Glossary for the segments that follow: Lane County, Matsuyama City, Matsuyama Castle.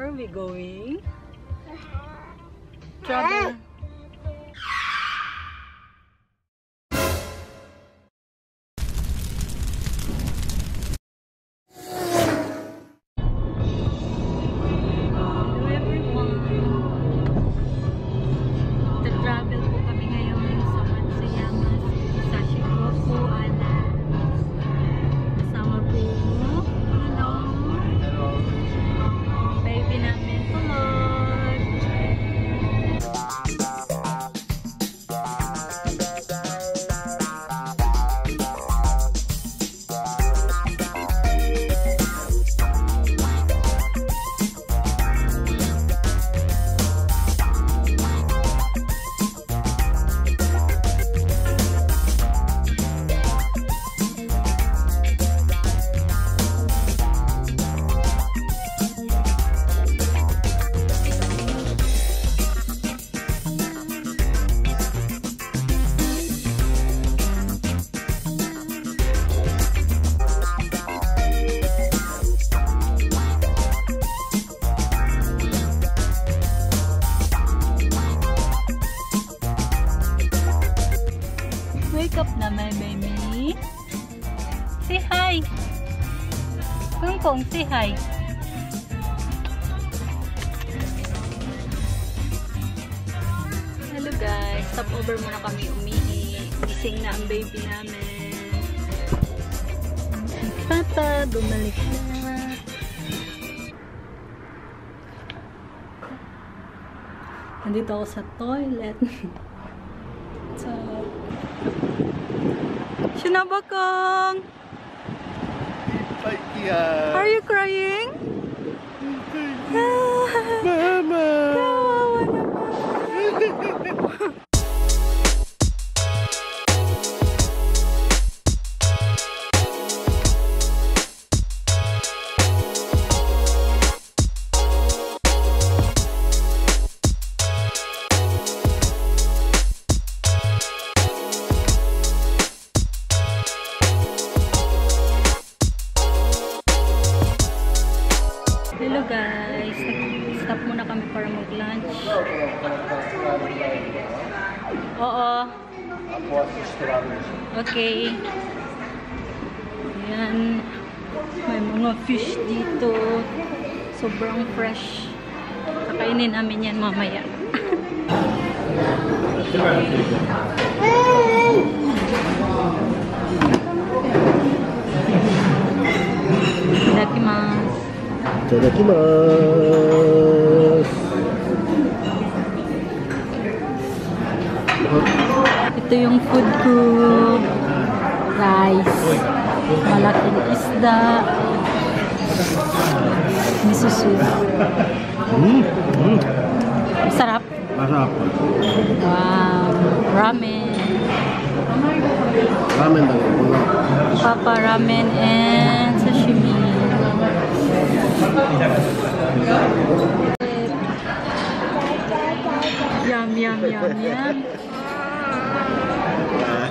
Where are we going? Trouble. Say hi. Hello guys. Stop over muna kami umihi. Gising na ang baby namin. Papa, bumalik na. Nandito ako sa toilet. So, Shinabakong! Yeah. Are you crying? Mama! Okay. Ayan. May mga fish dito. Sobrang fresh. Kakainin namin yan mamaya. Itadakimasu. Ito yung food ko. Rice, malaking isda, miso soup. Sarap. Sarap. Wow, ramen. Ramen daw. Papa ramen and sashimi. Yum yum yum yum.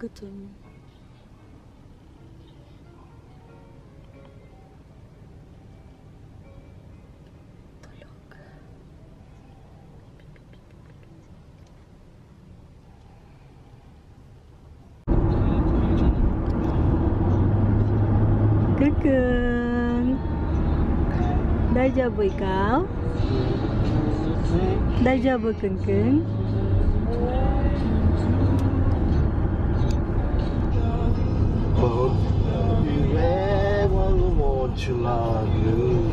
gutom. Dajabu ikaw? Dajabu kengkeng? Oh, you ever want to love you,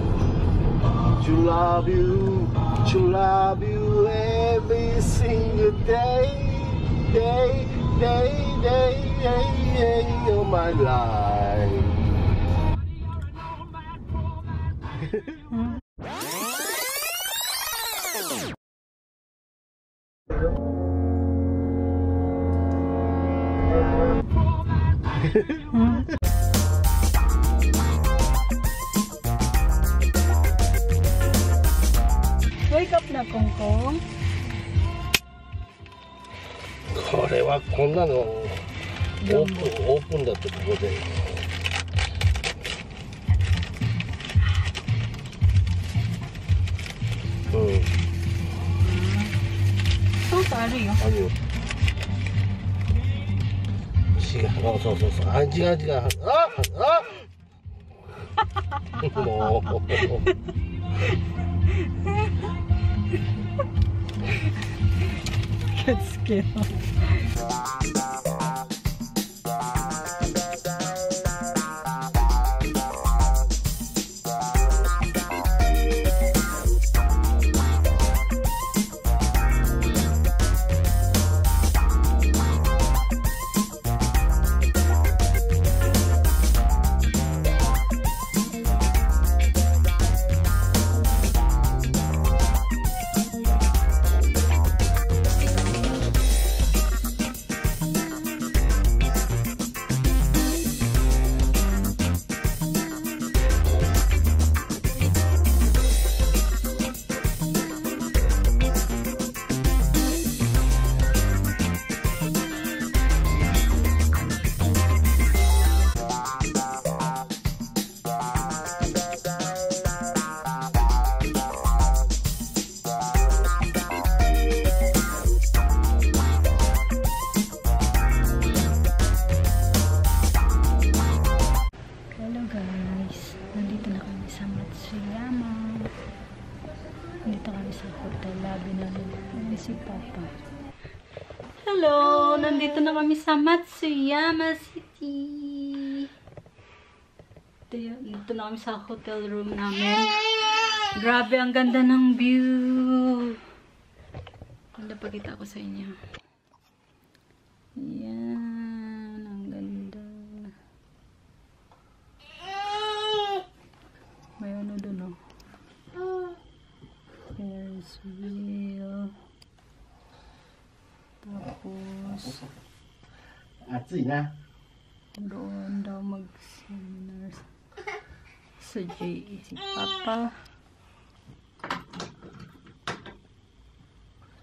to love you, to love you every single day of my life. Wake up na Kong Kong. これはこんなのオープンだってここで。うん。そうあるよ。あるよ。 Oh, so. I Good skill. Hello! Nandito na kami sa Matsuyama City. Dito na kami sa hotel room namin. Grabe, ang ganda ng view. Ganda, pakita ko sa inyo. Ayan, ang ganda. May ano dun, oh. There's wheel. Tapos, doon daw mag-seminar sa JE si Papa.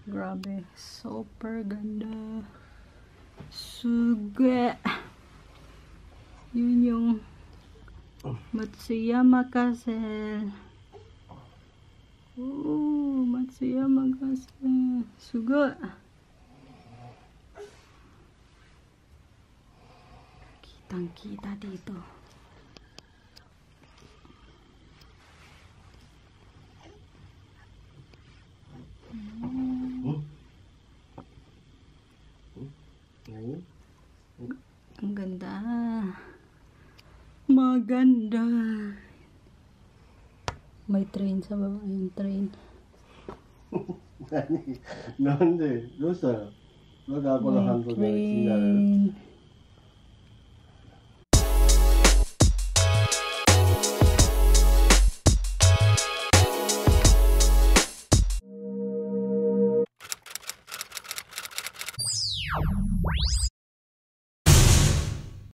Grabe, super ganda. Suga. Yun yung Matsuyama Castle. Oo, Matsuyama Castle. Suga. Kita dito. Ang ganda. Maganda. May train sa baba. Yung train. Nani? Nande? Doon sa? Nagkakulahan ko na.